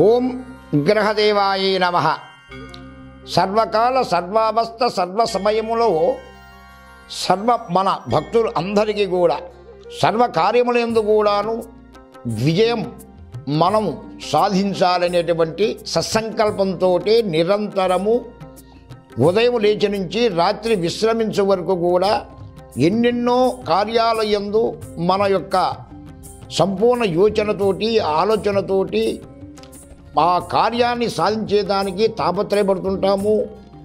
ஓம் கிரகதேவாயை நமஹ. సర్వకాల సర్వావస్థ సర్వ సమయములో సర్వ మన భక్తులు అందరికీ కూడా సర్వ కార్యములందు కూడాను విజయం మనం సాధించాలనేటువంటి సత్సంకల్పంతో నిరంతరము ఉదయం లేచి నుంచి రాత్రి విశ్రమించే వరకు కూడా ఎన్నెన్నో కార్యాలయందు మన యొక్క సంపూర్ణ యోచనతోటి ఆలోచనతోటి ఆ కార్యాన్ని సాధించేదానికి తాపత్రయపడుతుంటాము.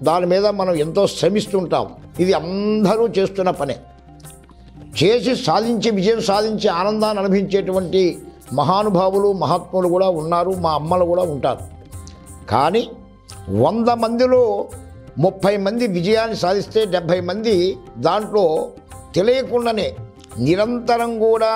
దాని మీద మనం ఎంతో శ్రమిస్తుంటాం. ఇది అందరూ చేస్తున్న పనే. చేసి సాధించి విజయం సాధించి ఆనందాన్ని అనుభవించేటువంటి మహానుభావులు మహాత్ములు కూడా ఉన్నారు, మా అమ్మలు కూడా ఉంటారు. కానీ 100 మందిలో 30 మంది విజయాన్ని సాధిస్తే 70 మంది దాంట్లో తెలియకుండానే నిరంతరం కూడా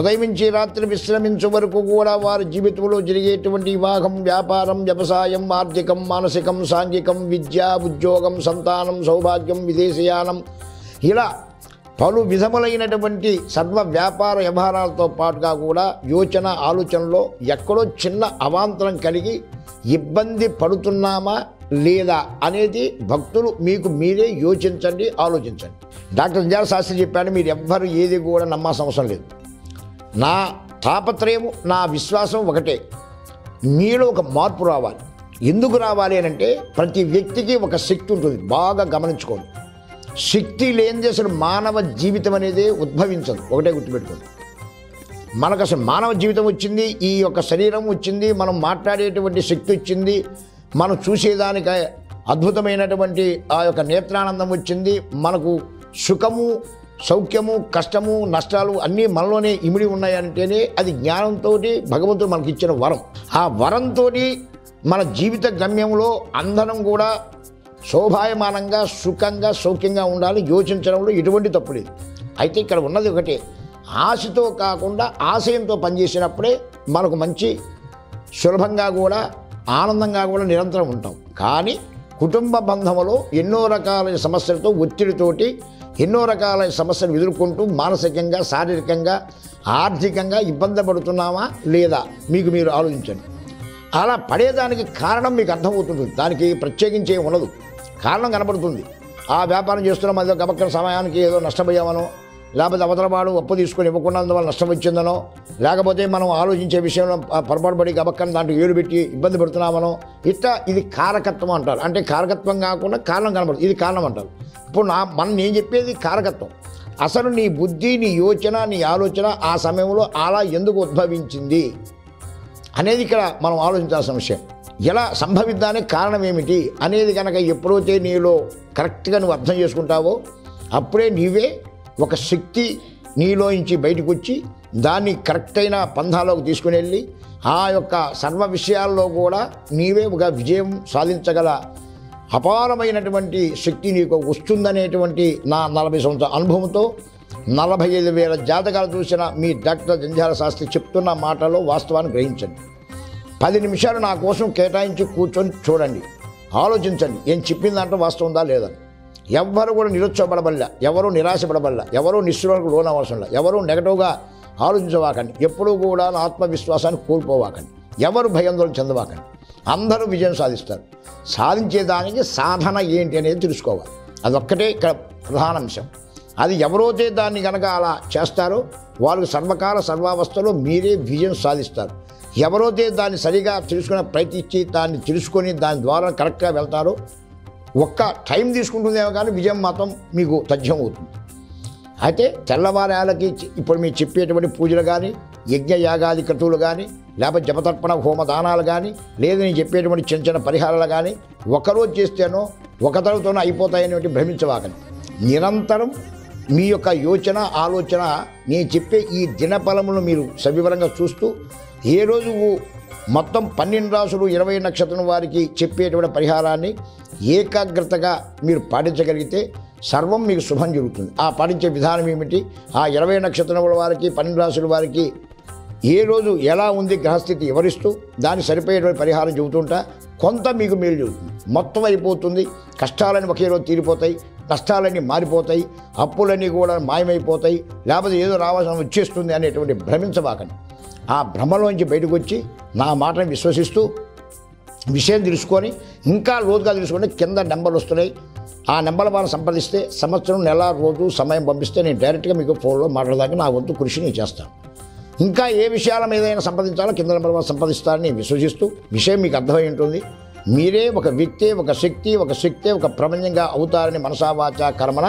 ఉదయం నుంచి రాత్రి విశ్రమించే వరకు కూడా వారి జీవితంలో జరిగేటువంటి వివాహం, వ్యాపారం, వ్యవసాయం, ఆర్థికం, మానసికం, సాంఘికం, విద్య, ఉద్యోగం, సంతానం, సౌభాగ్యం, విదేశయానం, ఇలా పలు విధములైనటువంటి సర్వ వ్యాపార వ్యవహారాలతో పాటుగా కూడా యోచన ఆలోచనలో ఎక్కడో చిన్న అవాంతరం కలిగి ఇబ్బంది పడుతున్నామా లేదా అనేది భక్తులు మీకు మీరే యోచించండి, ఆలోచించండి. డాక్టర్ విజయ శాస్త్రి చెప్పాడు, మీరు ఎవ్వరు ఏది కూడా నమ్మాల్సిన అవసరం లేదు. నా తాపత్రయము, నా విశ్వాసం ఒకటే, మీలో ఒక మార్పు రావాలి. ఎందుకు రావాలి అంటే ప్రతి వ్యక్తికి ఒక శక్తి ఉంటుంది, బాగా గమనించుకోండి. శక్తి లేనిదే అసలు మానవ జీవితం అనేది ఉద్భవించదు. ఒకటే గుర్తుపెట్టుకోండి, మనకు అసలు మానవ జీవితం వచ్చింది, ఈ యొక్క శరీరం వచ్చింది, మనం మాట్లాడేటువంటి శక్తి వచ్చింది, మనం చూసేదానికి అద్భుతమైనటువంటి ఆ యొక్క నేత్రానందం వచ్చింది, మనకు సుఖము, సౌఖ్యము, కష్టము, నష్టాలు అన్నీ మనలోనే ఇమిడి ఉన్నాయంటేనే అది జ్ఞానంతో భగవంతుడు మనకి ఇచ్చిన వరం. ఆ వరంతో మన జీవిత గమ్యంలో అందరం కూడా శోభాయమానంగా, సుఖంగా, సౌఖ్యంగా ఉండాలి. యోచించడంలో ఎటువంటి తప్పు లేదు. అయితే ఇక్కడ ఉన్నది ఒకటే, ఆశతో కాకుండా ఆశయంతో పనిచేసినప్పుడే మనకు మంచి సులభంగా కూడా ఆనందంగా కూడా నిరంతరం ఉంటాం. కానీ కుటుంబ బంధములో ఎన్నో రకాలైన సమస్యలతో, ఒత్తిడితోటి ఎన్నో రకాలైన సమస్యలు ఎదుర్కొంటూ మానసికంగా, శారీరకంగా, ఆర్థికంగా ఇబ్బంది పడుతున్నామా లేదా మీకు మీరు ఆలోచించండి. అలా పడేదానికి కారణం మీకు అర్థమవుతుంది. దానికి ప్రత్యేకించే ఉండదు, కారణం కనబడుతుంది. ఆ వ్యాపారం చేస్తున్నాం, అదో గబక్కన సమయానికి ఏదో నష్టపోయామనో, లేకపోతే అవతలవాడు అప్పు తీసుకొని ఇవ్వకుండా అందువల్ల నష్టం వచ్చిందనో, లేకపోతే మనం ఆలోచించే విషయంలో పొరపాటు పడి గబక్కన దాంట్లో ఏడు పెట్టి ఇబ్బంది పెడుతున్నామనో, ఇట్లా ఇది కారకత్వం అంటారు. అంటే కారకత్వం కాకుండా కారణం కనబడుతుంది, ఇది కారణం అంటారు. ఇప్పుడు నేను చెప్పేది కారకత్వం. అసలు నీ బుద్ధి, నీ యోచన, నీ ఆలోచన ఆ సమయంలో అలా ఎందుకు ఉద్భవించింది అనేది ఇక్కడ మనం ఆలోచించాల్సిన విషయం. ఎలా సంభవిద్దానికి కారణం ఏమిటి అనేది కనుక ఎప్పుడైతే నీలో కరెక్ట్గా నువ్వు అర్థం చేసుకుంటావో అప్పుడే నీవే ఒక శక్తి నీలో నుంచి బయటకు వచ్చి దాన్ని కరెక్ట్ అయిన పంధాలోకి తీసుకుని వెళ్ళి ఆ యొక్క సర్వ విషయాల్లో కూడా నీవే ఒక విజయం సాధించగల అపారమైనటువంటి శక్తి నీకు వస్తుందనేటువంటి నా 40 సంవత్సరాల అనుభవంతో 45,000 జాతకాలు చూసిన మీ డాక్టర్ జంధ్యాల శాస్త్రి చెప్తున్న మాటలో వాస్తవాన్ని గ్రహించండి. 10 నిమిషాలు నా కోసం కేటాయించి కూర్చొని చూడండి, ఆలోచించండి, ఏం చెప్పింది అంటే వాస్తవం ఉందా లేదా. ఎవ్వరు కూడా నిరుత్సాహపడబడలే, ఎవరు నిరాశపడబడలే, ఎవరు నిస్సులకు లోనవసరంలా, ఎవరు నెగటివ్గా ఆలోచించవాకండి, ఎప్పుడూ కూడా ఆత్మవిశ్వాసాన్ని కోల్పోవాకండి, ఎవరు భయాందోళన చెందవాకండి. అందరూ విజయం సాధిస్తారు. సాధించేదానికి సాధన ఏంటి అనేది తెలుసుకోవాలి. అదొక్కటే ఇక్కడ ప్రధాన అంశం. అది ఎవరైతే దాన్ని కనుక అలా చేస్తారో వాళ్ళు సర్వకాల సర్వావస్థలో మీరే విజయం సాధిస్తారు. ఎవరైతే దాన్ని సరిగా తెలుసుకునే ప్రయత్నించి దాన్ని తెలుసుకొని దాని ద్వారా కరెక్ట్గా వెళ్తారో ఒక్క టైం తీసుకుంటుందేమో కానీ విజయం మాత్రం మీకు తథ్యం అవుతుంది. అయితే తెల్లవారాలకి ఇప్పుడు మీరు చెప్పేటువంటి పూజలు కానీ, యజ్ఞయాగాది క్రతువులు కానీ, లేకపోతే జపతర్పణ హోమదానాలు కానీ, లేదా నేను చెప్పేటువంటి చిన్న చిన్న పరిహారాలు కానీ ఒకరోజు చేస్తేనో ఒక తరతోనో అయిపోతాయనేవి భ్రమించవాకండి. నిరంతరం మీ యొక్క యోచన, ఆలోచన, నేను చెప్పే ఈ దినఫలమును మీరు సవివరంగా చూస్తూ ఏ రోజు మొత్తం 12 రాసులు 20 నక్షత్రం వారికి చెప్పేటువంటి పరిహారాన్ని ఏకాగ్రతగా మీరు పాటించగలిగితే సర్వం మీకు శుభం జరుగుతుంది. ఆ పాటించే విధానం ఏమిటి, ఆ 20 నక్షత్రముల వారికి, 12 రాసుల వారికి ఏ రోజు ఎలా ఉంది గ్రహస్థితి వివరిస్తూ దాన్ని సరిపోయేటువంటి పరిహారం చెబుతుంటా కొంత మీకు మేలు జరుగుతుంది. మొత్తం అయిపోతుంది, కష్టాలని ఒకే రోజు తీరిపోతాయి, కష్టాలన్నీ మారిపోతాయి, అప్పులన్నీ కూడా మాయమైపోతాయి, లేకపోతే ఏదో రావాల్సిన వచ్చేస్తుంది అనేటువంటి భ్రమించబాకండి. ఆ భ్రమలోంచి బయటకు వచ్చి నా మాటను విశ్వసిస్తూ విషయం తెలుసుకొని ఇంకా లోతుగా తెలుసుకుంటే కింద నెంబర్లు వస్తున్నాయి. ఆ నెంబర్ల వారిని సంప్రదిస్తే సంవత్సరం, నెల, రోజు, సమయం పంపిస్తే నేను డైరెక్ట్గా మీకు ఫోన్లో మాట్లాడదాకా నా వంతు కృషి నేను చేస్తాను. ఇంకా ఏ విషయాల మీద అయినా సంప్రదించాలో కింద నెంబర్ వారిని సంప్రదిస్తారని విశ్వసిస్తూ, విషయం మీకు అర్థమై ఉంటుంది. మీరే ఒక వ్యక్తి, ఒక శక్తి, ఒక ప్రపంచంగా అవుతారని మనసావాచ కర్మన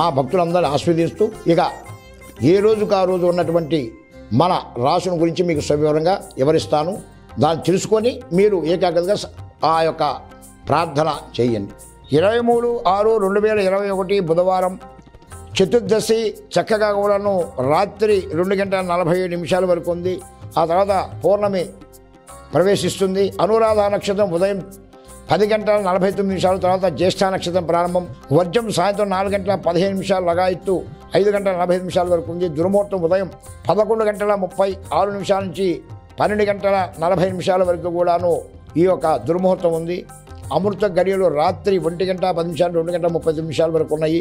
మా భక్తులందరినీ ఆస్వాదిస్తూ, ఇక ఏ రోజుకు ఆ రోజు ఉన్నటువంటి మన రాశుని గురించి మీకు సవివరంగా వివరిస్తాను. దాన్ని తెలుసుకొని మీరు ఏకాగ్రతగా ఆ యొక్క ప్రార్థన చేయండి. 23/6/2021 బుధవారం చతుర్దశి చక్కగా కూడాను రాత్రి 2:47 వరకు ఉంది. ఆ తర్వాత పౌర్ణమి ప్రవేశిస్తుంది. అనురాధ నక్షత్రం ఉదయం 10:49 తర్వాత జ్యేష్ఠ నక్షత్రం ప్రారంభం. వర్జం సాయంత్రం 4:15 లగాయత్తు 5:45 వరకు ఉంది. దుర్ముహూర్తం ఉదయం 11:36 నుంచి 12:40 వరకు కూడాను ఈ యొక్క దుర్ముహూర్తం ఉంది. అమృత గడియలు రాత్రి 1:10, 2:30 వరకు ఉన్నాయి.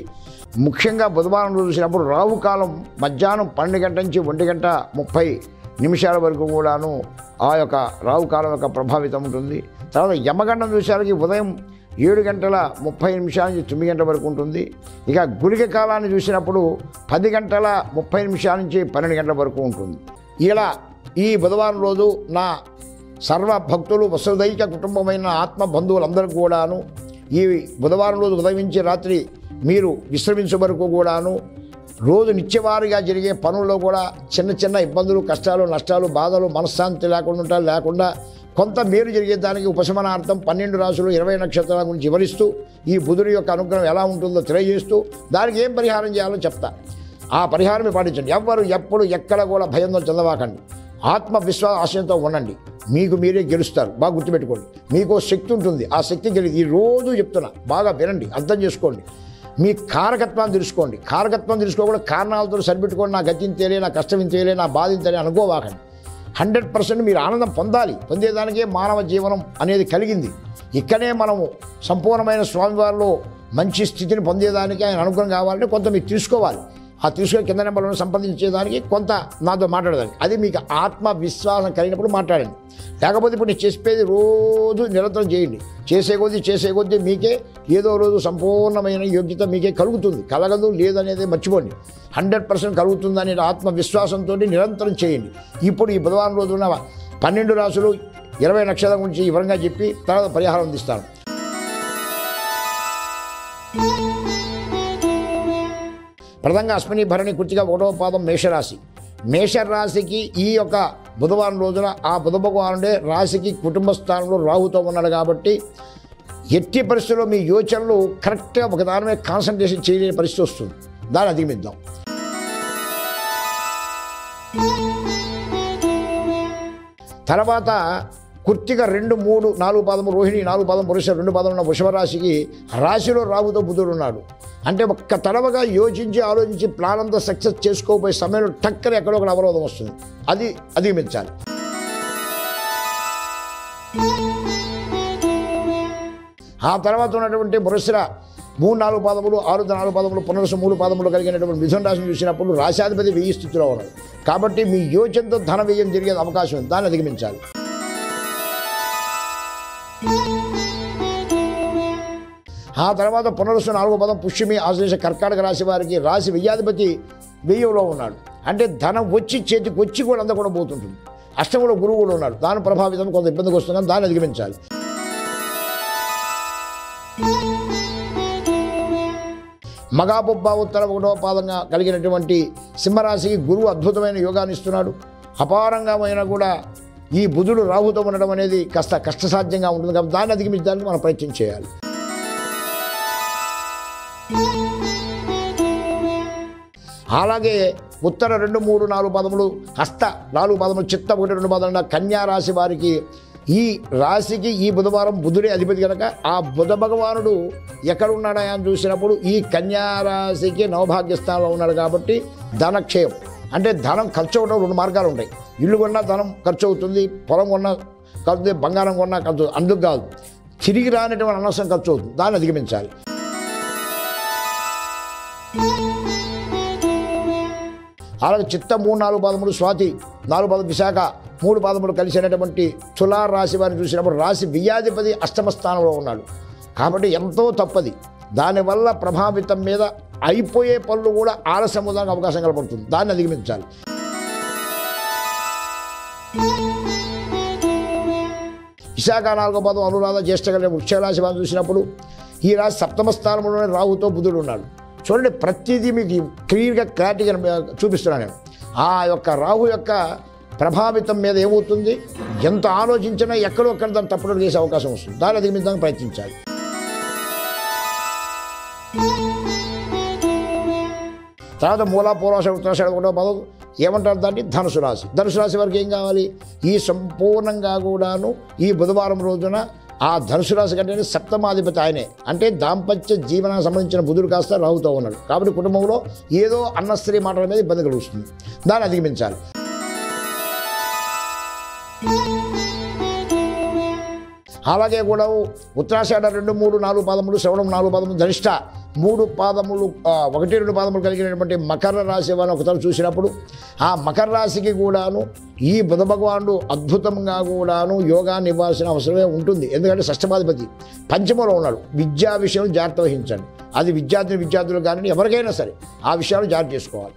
ముఖ్యంగా బుధవారం రోజు చూసినప్పుడు రావుకాలం మధ్యాహ్నం 12 నుంచి 1:30 వరకు కూడాను ఆ యొక్క రావుకాలం యొక్క ప్రభావితం ఉంటుంది. తర్వాత యమగండం చూసేసరికి ఉదయం 7:30 నుంచి 9 వరకు ఉంటుంది. ఇక గుళిక కాలాన్ని చూసినప్పుడు 10:30 నుంచి 12 వరకు ఉంటుంది. ఇలా ఈ బుధవారం రోజు నా సర్వ భక్తులు, వసుదైక కుటుంబమైన ఆత్మ బంధువులందరికీ కూడాను ఈ బుధవారం రోజు ఉదయించి రాత్రి మీరు విశ్రమించే వరకు కూడాను రోజు నిత్యవారిగా జరిగే పనుల్లో కూడా చిన్న చిన్న ఇబ్బందులు, కష్టాలు, నష్టాలు, బాధలు, మనశ్శాంతి లేకుండా కొంత మేలు జరిగేదానికి ఉపశమనార్థం 12 రాశులు 20 నక్షత్రాల గురించి వివరిస్తూ, ఈ బుధుడి యొక్క అనుగ్రహం ఎలా ఉంటుందో తెలియజేస్తూ, దానికి ఏం పరిహారం చేయాలో చెప్తా. ఆ పరిహారం పాటించండి. ఎవ్వరు, ఎప్పుడు, ఎక్కడ కూడా భయంతో చెందవాకండి. ఆత్మవిశ్వాస ఆశయంతో ఉండండి. మీకు మీరే గెలుస్తారు. బాగా గుర్తుపెట్టుకోండి. మీకు శక్తి ఉంటుంది. ఆ శక్తి గెలి ఈ రోజు చెప్తున్నా, బాగా వినండి, అర్థం చేసుకోండి. మీ కారకత్వాన్ని తెలుసుకోండి. కారకత్వం తెలుసుకోకుండా కారణాలతో సరిపెట్టుకోండి. నా గతిని తెలియ, నా కష్టం తెలియ, నా బాధని తెలియ అనుకోవాకండి. 100% మీరు ఆనందం పొందాలి. పొందేదానికే మానవ జీవనం అనేది కలిగింది. ఇక్కడే మనము సంపూర్ణమైన స్వామివారిలో మంచి స్థితిని పొందేదానికి ఆయన అనుగ్రహం కావాలంటే కొంత మీరు తీసుకోవాలి. ఆ తీసుకొని కింద నెంబర్లను సంప్రదించేదానికి కొంత నాతో మాట్లాడేదానికి అది మీకు ఆత్మవిశ్వాసం కలిగినప్పుడు మాట్లాడండి. లేకపోతే ఇప్పుడు నేను చెప్పేది రోజు నిరంతరం చేయండి. చేసే కొద్దీ మీకే ఏదో రోజు సంపూర్ణమైన యోగ్యత మీకే కలుగుతుంది. కలగదు లేదనేది మర్చిపోండి. 100% కలుగుతుందనే ఆత్మవిశ్వాసంతో నిరంతరం చేయండి. ఇప్పుడు ఈ బుధవారం రోజున 12 రాశులు 20 నక్షత్రాల గురించి వివరంగా చెప్పి తర్వాత పరిహారం అందిస్తాను. ప్రధానంగా అశ్విని, భరణి, కృత్తిగా 1వ పాదం మేషరాశి. మేషరాశికి ఈ యొక్క బుధవారం రోజున ఆ బుధ భగవానుడే రాశికి కుటుంబ స్థానంలో రాహుతో ఉన్నాడు కాబట్టి ఎట్టి పరిస్థితుల్లో మీ యోచనలు కరెక్ట్గా ఒక దాని మీద కాన్సన్ట్రేషన్ చేయలేని పరిస్థితి వస్తుంది. దాన్ని అధిగమిద్దాం. తర్వాత కృత్తిక 2, 3, 4 పాదం రోహిణి, 4వ పాదం పురుష, 2వ పాదం ఉన్న వృషభరాశికి రాశిలో రాహుతో బుధుడు ఉన్నాడు. అంటే ఒక్క తడవగా యోచించి ఆలోచించి ప్లాన్ అంతా సక్సెస్ చేసుకోబోయే సమయంలో టక్కన ఎక్కడో ఒక అవరోధం వస్తుంది. అది అధిగమించాలి. ఆ తర్వాత ఉన్నటువంటి పురుషుల 3, 4 పాదములు 6, 4 పాదములు పునరుసు 3 పాదములు కలిగినటువంటి మిథున రాశిని చూసినప్పుడు రాశాధిపతి వ్యయ స్థితిలో ఉన్నాడు కాబట్టి మీ యోచనతో ధన వ్యయం జరిగే అవకాశం ఉంది. దాన్ని అధిగమించాలి. ఆ తర్వాత పునరుసు 4వ పాదం పుష్యమి, ఆశ్లేష, కర్కాటక రాశి వారికి రాశి వ్యయాధిపతి వ్యయంలో ఉన్నాడు. అంటే ధనం వచ్చి చేతికి వచ్చి కూడా అంతా కూడా పోతుంటుంది. అష్టములో గురువు కూడా ఉన్నాడు. దాని ప్రభావితం కొంత ఇబ్బందికి వస్తుందని దాన్ని అధిగమించాలి. మగాబొబ్బ ఉత్తర 1వ పాదంగా కలిగినటువంటి సింహరాశికి గురువు అద్భుతమైన యోగాన్ని ఇస్తున్నాడు. అపారంగా అయినా కూడా ఈ బుధుడు రాహుతో ఉండడం అనేది కాస్త కష్టసాధ్యంగా ఉంటుంది కాబట్టి దాన్ని అధిగమించడానికి మనం ప్రయత్నం చేయాలి. అలాగే ఉత్తర 2, 3, 4 పాదములు హస్త 4 పాదములు చిత్త 1, 2 పాదముల కన్యారాశి వారికి ఈ రాశికి ఈ బుధవారం బుధుడే అధిపతి కనుక ఆ బుధ భగవానుడు ఎక్కడున్నాడా అని చూసినప్పుడు ఈ కన్యారాశికి నవభాగ్య స్థానంలో ఉన్నాడు కాబట్టి ధనక్షయం అంటే ధనం ఖర్చు అవ్వడం 2 మార్గాలు ఉంటాయి. ఇల్లు కొన్నా ధనం ఖర్చు అవుతుంది, పొలం కొన్నా ఖర్చు, బంగారం కొన్నా ఖర్చు, అందుకు కాదు తిరిగి రానటువంటి అనవసరం ఖర్చు అవుతుంది. దాన్ని అధిగమించాలి. అలాగే చిత్త 3, 4 పాదములు స్వాతి 4 పాదములు విశాఖ 3 పాదములు కలిసినటువంటి తులా రాశి వారిని చూసినప్పుడు రాశి వియాధిపతి అష్టమ స్థానంలో ఉన్నాడు కాబట్టి ఎంతో తప్పది. దానివల్ల ప్రభావితం మీద అయిపోయే పనులు కూడా ఆలస్యమవడానికి అవకాశం కల్పడుతుంది. దాన్ని అధిగమించాలి. విశాఖ 4వ పాదం అనురాధ జ్యేష్ఠ కలిగిన వృక్ష రాశి వారిని చూసినప్పుడు ఈ రాశి సప్తమ స్థానంలోనే రాహుతో బుధుడు ఉన్నాడు. చూడండి, ప్రతిదీ మీకు క్లియర్గా క్లారిటీగా చూపిస్తున్నాను నేను. ఆ యొక్క రాహు యొక్క ప్రభావితం మీద ఏమవుతుంది, ఎంత ఆలోచించినా ఎక్కడొక్కడ దాన్ని తప్పుడు చేసే అవకాశం వస్తుంది. దాన్ని అధిగమించడానికి ప్రయత్నించాలి. తర్వాత మూలా పూర్వాషాఢ ఉత్తరాషాఢ 1వ పాదం ఏమంటారు దాన్ని, ధనుసు రాశి. ధనుసు రాశి వారికి ఏం కావాలి, ఈ సంపూర్ణంగా కూడాను ఈ బుధవారం రోజున ఆ ధనుసు రాశి కంటే సప్తమాధిపతి ఆయనే, అంటే దాంపత్య జీవనానికి సంబంధించిన బుధుడు కాస్త రాహుతో ఉన్నాడు కాబట్టి కుటుంబంలో ఏదో అన్న స్త్రీ మాటల మీద ఇబ్బంది కలుగుతుంది. దాన్ని అధిగమించాలి. అలాగే కూడా ఉత్తరాషాఢ 2, 3, 4 పాదములు శ్రవణం 4 పాదములు ధనిష్ట 3 పాదములు 1, 2 పాదములు కలిగినటువంటి మకర రాశి వారిని ఒకసారి చూసినప్పుడు ఆ మకర రాశికి కూడాను ఈ బుధ భగవానుడు అద్భుతంగా కూడాను యోగాన్ని ఇవ్వాల్సిన అవసరమే ఉంటుంది. ఎందుకంటే షష్ఠమాధిపతి పంచమలో ఉన్నాడు. విద్యా విషయం జాగ్రత్త వహించండి. అది విద్యార్థులు కానీ ఎవరికైనా సరే ఆ విషయాలు జాగ్రత్త చేసుకోవాలి.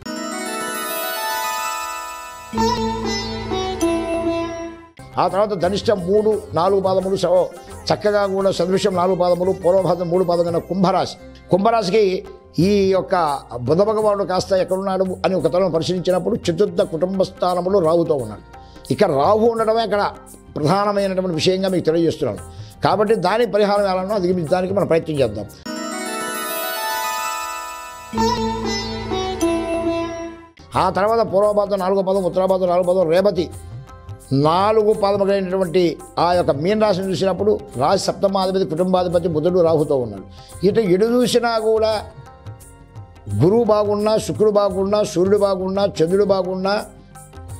ఆ తర్వాత ధనిష్ట 3, 4 పాదములు చక్కగా కూడా సదృశ్యం 4 పాదములు పూర్వభాదం 3 పాదం కన్నా కుంభరాశి. కుంభరాశికి ఈ యొక్క బుధ భగవానుడు కాస్త ఎక్కడున్నాడు అని ఒక తరం పరిశీలించినప్పుడు చతుర్థ కుటుంబ స్థానంలో రాహుతో ఉన్నాడు. ఇక్కడ రాహు ఉండడమే ఇక్కడ ప్రధానమైనటువంటి విషయంగా మీకు తెలియజేస్తున్నాను. కాబట్టి దాని పరిహారం ఎలానో అధిగమించడానికి మనం ప్రయత్నం చేద్దాం. ఆ తర్వాత పూర్వభాదం 4వ పాదం ఉత్తరాభాదం 4వ పాదం రేవతి 4 పాదములైనటువంటి ఆ యొక్క మీన రాశిని చూసినప్పుడు రాశి సప్తమాధిపతి కుటుంబాధిపతి బుధుడు రాహుతో ఉన్నాడు. ఇటు ఎడు చూసినా కూడా గురువు బాగున్నా, శుక్రుడు బాగున్నా, సూర్యుడు బాగున్నా, చంద్రుడు బాగున్నా,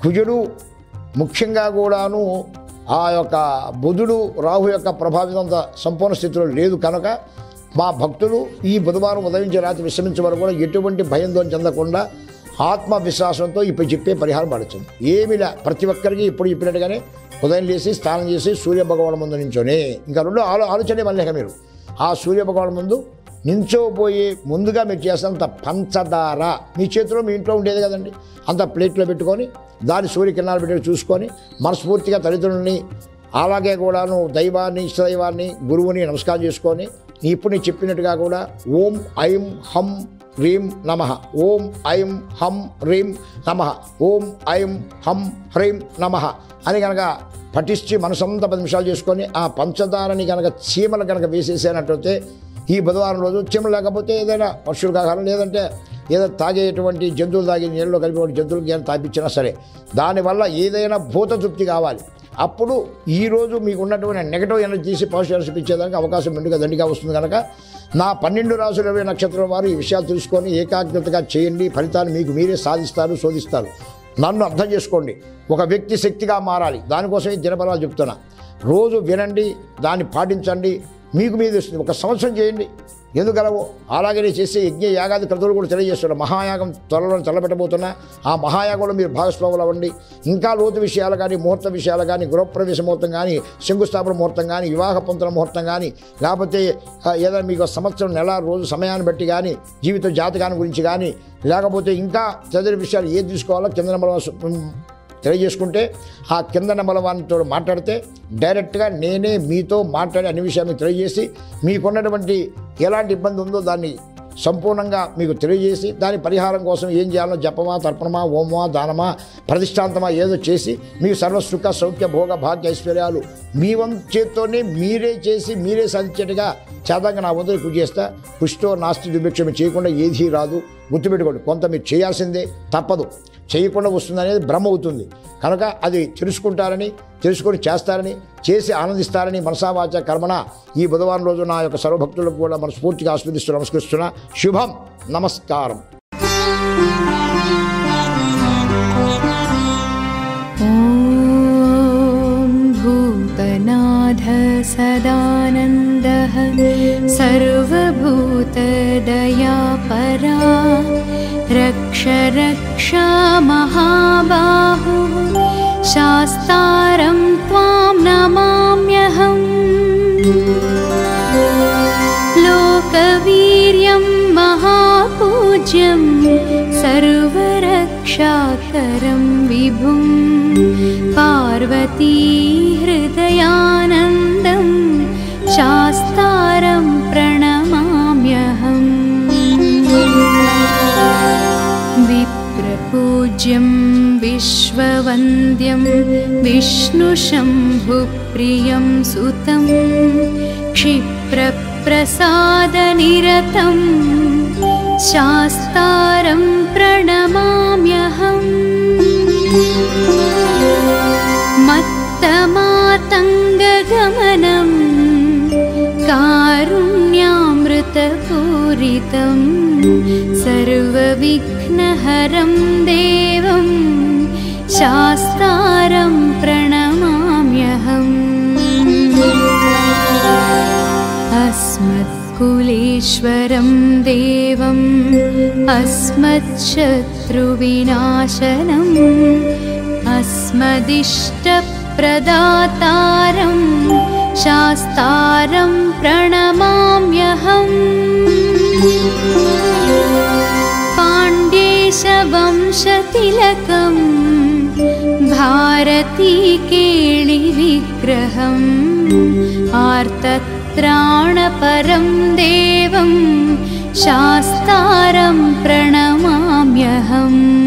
కుజుడు ముఖ్యంగా కూడాను ఆ యొక్క బుధుడు రాహు యొక్క ప్రభావితం సంపూర్ణ స్థితిలో లేదు కనుక మా భక్తులు ఈ బుధవారం ఉదయించే రాత్రి విశ్రమించే వరకు కూడా ఎటువంటి భయందోళన చెందకుండా ఆత్మవిశ్వాసంతో ఇప్పుడు చెప్పే పరిహారం పడుతుంది. ఏమిలా ప్రతి ఒక్కరికి ఇప్పుడు చెప్పినట్టుగానే ఉదయం లేసి స్నానం చేసి సూర్యభగవాన్ ముందు నించోనే ఇంకా 2 ఆలోచనే మళ్ళీ మీరు ఆ సూర్యభగవాన్ ముందు నించోపోయే ముందుగా మీరు చేసినంత పంచదార మీ చేతిలో మీ ఇంట్లో ఉండేది కదండి అంత ప్లేట్లో పెట్టుకొని దాని సూర్యకిరణాలు పెట్టి చూసుకొని మనస్ఫూర్తిగా తల్లిదండ్రులని అలాగే కూడాను దైవాన్ని ఇష్టదైవాన్ని గురువుని నమస్కారం చేసుకొని ఇప్పుడు నేను చెప్పినట్టుగా కూడా ఓం ఐం హం హ్రీం నమః ఓం ఐం హం హ్రీం నమః ఓం ఐం హం హ్రీం నమః అని కనుక పఠించి మనసంతా 10 నిమిషాలు చేసుకొని ఆ పంచదారని కనుక చీమలు కనుక వేసేసేనట్లయితే ఈ బుధవారం రోజు చీమలు లేకపోతే ఏదైనా పక్షులకు ఆహారం లేదంటే ఏదో తాగేటువంటి జంతువులు తాగే నీళ్ళలో కలిపే జంతువులకి కానీ తాపించినా సరే దానివల్ల ఏదైనా భూతతృప్తి కావాలి. అప్పుడు ఈరోజు మీకు ఉన్నటువంటి నెగటివ్ ఎనర్జీస్ పాజిటివ్ ఎనర్జీ ఇచ్చేదానికి అవకాశం మెండుగా దండిగా వస్తుంది కనుక నా 12 రాశుల 20 నక్షత్రం వారు ఈ విషయాలు తెలుసుకొని ఏకాగ్రతగా చేయండి. ఫలితాన్ని మీకు మీరే సాధిస్తారు, శోధిస్తారు. నన్ను అర్థం చేసుకోండి. ఒక వ్యక్తి శక్తిగా మారాలి, దానికోసం ఈ దినఫలాలు చెప్తున్నా. రోజు వినండి, దాన్ని పాటించండి, మీకు మీద వస్తుంది. 1 సంవత్సరం చేయండి ఎందుకలవో. అలాగే చేసే యజ్ఞ యాగాది కృతులు కూడా తెలియజేస్తున్నారు. మహాయాగం త్వరలో తలపెట్టబోతున్నా ఆ మహాయాగంలో మీరు భాగస్వాములు అవ్వండి. ఇంకా లోతు విషయాలు కానీ, ముహూర్త విషయాలు కానీ, గృహప్రవేశ ముహూర్తం కానీ, శంకుస్థాపన ముహూర్తం కానీ, వివాహ పొంతన ముహూర్తం కానీ, లేకపోతే ఏదైనా మీకు 1 సంవత్సరం నెల రోజు సమయాన్ని బట్టి కానీ, జీవిత జాతకాన్ని గురించి కానీ, లేకపోతే ఇంకా తదితర విషయాలు ఏది తీసుకోవాలో కింద తెలియజేసుకుంటే ఆ కింద నెంబర్తో మాట్లాడితే డైరెక్ట్గా నేనే మీతో మాట్లాడి అన్ని విషయాలు తెలియజేసి మీకున్నటువంటి ఎలాంటి ఇబ్బంది ఉందో దాన్ని సంపూర్ణంగా మీకు తెలియజేసి దాని పరిహారం కోసం ఏం చేయాలో జపమా, తర్పణమా, ఓమా, దానమా, ప్రతిష్టాంతమా ఏదో చేసి మీకు సర్వ సుఖ సౌఖ్య భోగ భాగ్య ఐశ్వర్యాలు మీ చేత్తోనే మీరే చేసి మీరే సాధించేట్టుగా చేతంగా నా వంతుని కృషి చేస్తా. కృషితో నాస్తి దుర్భిక్షం చేయకుండా ఏదీ రాదు, గుర్తుపెట్టుకోండి. కొంత మీరు చేయాల్సిందే, తప్పదు. చేయకుండా వస్తుంది అనేది భ్రమ అవుతుంది కనుక అది తెలుసుకుంటారని, తెలుసుకొని చేస్తారని, చేసి ఆనందిస్తారని మనసావాచ కర్మణ ఈ బుధవారం రోజు నా యొక్క సర్వభక్తులకు కూడా మనస్ఫూర్తిగా ఆశీర్వదిస్తూ నమస్కరిస్తున్నా. శుభం, నమస్కారం. భూతనాథ సదానంద సర్వభూతదయాపరా రక్ష రక్ష महाबाहो शास्तारं त्वां नमाम्यहम् लोकवीर्यं महापूज्यं सर्वरक्षाकरं विभुं पार्वती हृदयानन्दं शास्तारं प्रणमाम्यहम् विप्रपूज्यं विश्ववन्द्यं विष्णुशम्भुप्रियं सुतं क्षिप्रप्रसादनिरतं शास्तारं प्रणमाम्यहम् मत्तमातङ्गगमनं कारुण्यामृतपूरितं सर्वविघ्नहरं देवं शास्तारं प्रणमाम्यहम् अस्मत्कुलेश्वरं देवं अस्मच्छत्रुविनाशनं अस्मदिष्टप्रदातारं शास्तारं प्रणमाम्यहम् पाण्डेशवंशतिलकं भारतीकेळिविग्रहम् आर्तत्राणपरं देवं शास्तारं प्रणमाम्यहम्